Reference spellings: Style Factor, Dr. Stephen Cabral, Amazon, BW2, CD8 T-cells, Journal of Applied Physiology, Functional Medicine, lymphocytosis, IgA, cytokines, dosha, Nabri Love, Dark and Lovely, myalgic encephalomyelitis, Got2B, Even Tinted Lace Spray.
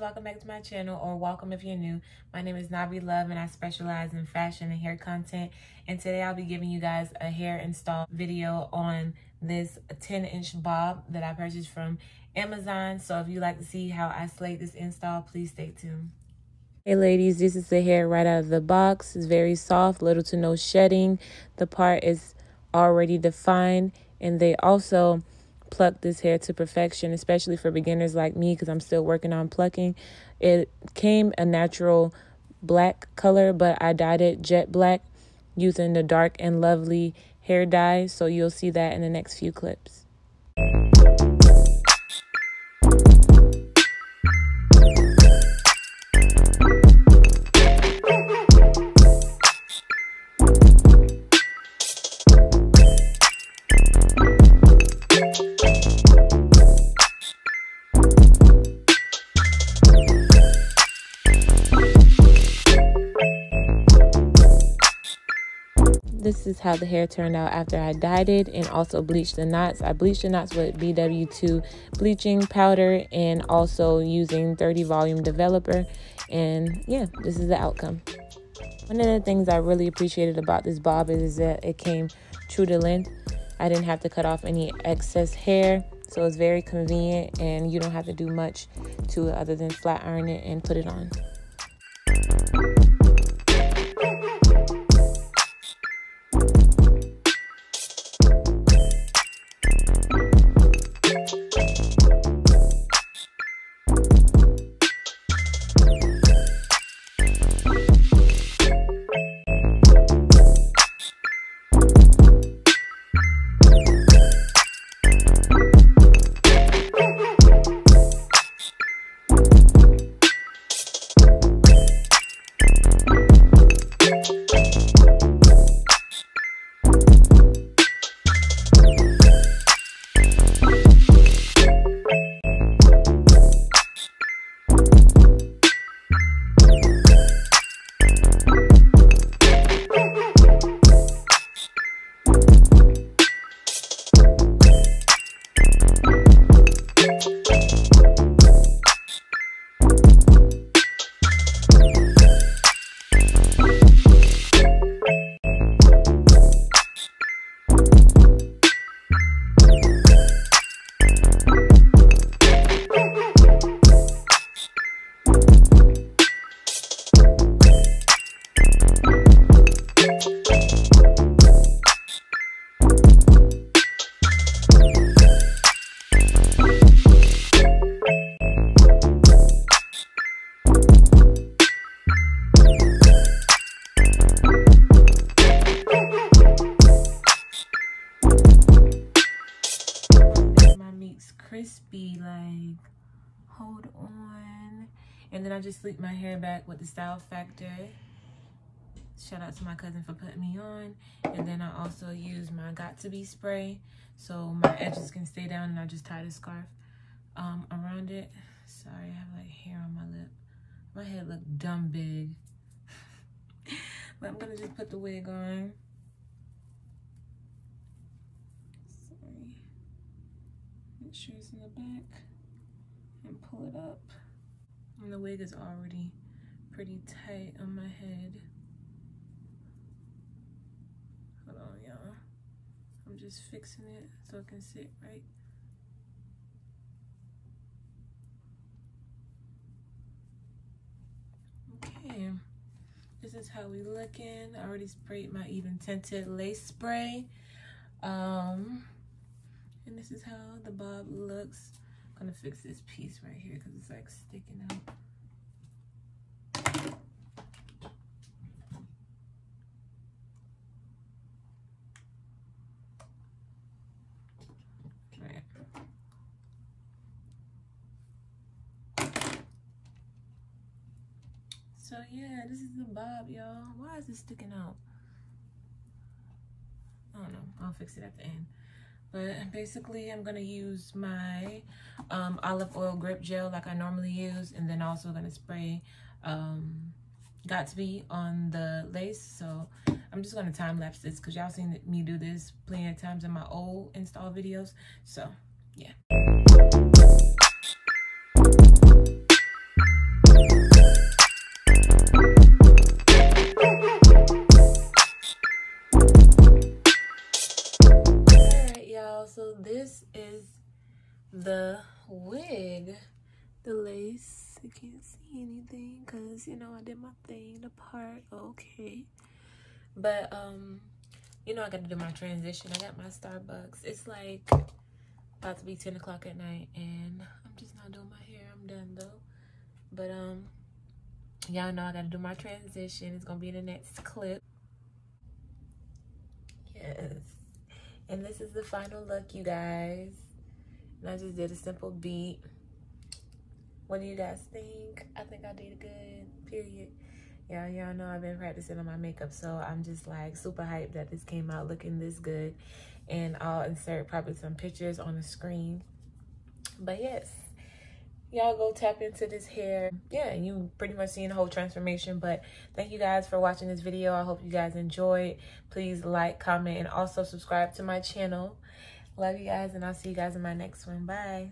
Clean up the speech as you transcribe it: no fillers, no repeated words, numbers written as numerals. welcome back to my channel, or welcome if you're new. My name is Nabri Love and I specialize in fashion and hair content, and today I'll be giving you guys a hair install video on this 10-inch bob that I purchased from Amazon. So if you'd like to see how I slayed this install, please stay tuned. Hey ladies, this is the hair right out of the box. It's very soft, little to no shedding. The part is already defined, and they also pluck this hair to perfection, especially for beginners like me, because I'm still working on plucking. It came a natural black color, but I dyed it jet black using the Dark and Lovely hair dye, so you'll see that in the next few clips. This is how the hair turned out after I dyed it and also bleached the knots. I bleached the knots with BW2 bleaching powder and also using 30 volume developer. And yeah, this is the outcome. One of the things I really appreciated about this bob is that it came true to length. I didn't have to cut off any excess hair, so it's very convenient and you don't have to do much to it other than flat iron it and put it on. Crispy, like, hold on. And then I just sleek my hair back with the Style Factor. Shout out to my cousin for putting me on. And then I also use my Got2B spray so my edges can stay down, and I just tied a scarf around it. Sorry, I have like hair on my lip. My head look dumb big. But I'm gonna just put the wig on. Make sure it's in the back and pull it up. And the wig is already pretty tight on my head. Hold on, y'all. I'm just fixing it so it can sit right. Okay, this is how we looking. I already sprayed my Even Tinted Lace Spray. And this is how the bob looks. I'm gonna fix this piece right here because it's like sticking out. Right. So yeah, this is the bob, y'all. Why is it sticking out? I don't know. I'll fix it at the end. But basically, I'm going to use my olive oil grip gel like I normally use, and then also going to spray Got2B on the lace. So I'm just going to time lapse this because y'all seen me do this plenty of times in my old install videos. So, yeah. the wig, the lace. I can't see anything because, you know, I did my thing, the part, okay. But, you know, I got to do my transition. I got my Starbucks. It's like about to be 10 o'clock at night, and I'm just not doing my hair. I'm done, though. But, y'all know I got to do my transition. It's going to be in the next clip. Yes. And this is the final look, you guys. And I just did a simple beat. What do you guys think? I think I did good, period. Y'all know I've been practicing on my makeup, so I'm just like super hyped that this came out looking this good. And I'll insert probably some pictures on the screen. But yes, y'all go tap into this hair. Yeah, you pretty much seen the whole transformation, but thank you guys for watching this video. I hope you guys enjoyed. Please like, comment, and also subscribe to my channel. Love you guys, and I'll see you guys in my next one. Bye.